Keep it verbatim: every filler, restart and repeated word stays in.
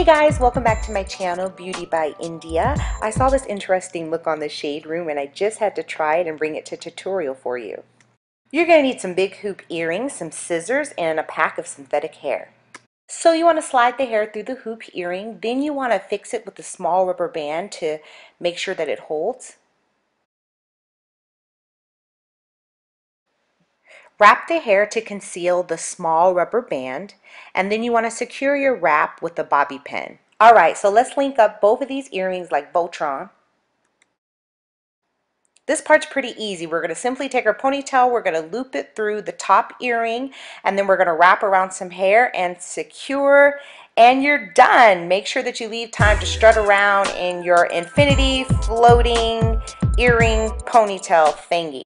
Hey guys, welcome back to my channel, Beauty by Endia. I saw this interesting look on The Shade Room and I just had to try it and bring it to tutorial for you. You're going to need some big hoop earrings, some scissors, and a pack of synthetic hair. So you want to slide the hair through the hoop earring, then you want to fix it with a small rubber band to make sure that it holds. Wrap the hair to conceal the small rubber band, and then you want to secure your wrap with a bobby pin. Alright, so let's link up both of these earrings like Voltron. This part's pretty easy. We're going to simply take our ponytail, we're going to loop it through the top earring, and then we're going to wrap around some hair and secure, and you're done. Make sure that you leave time to strut around in your infinity floating earring ponytail thingy.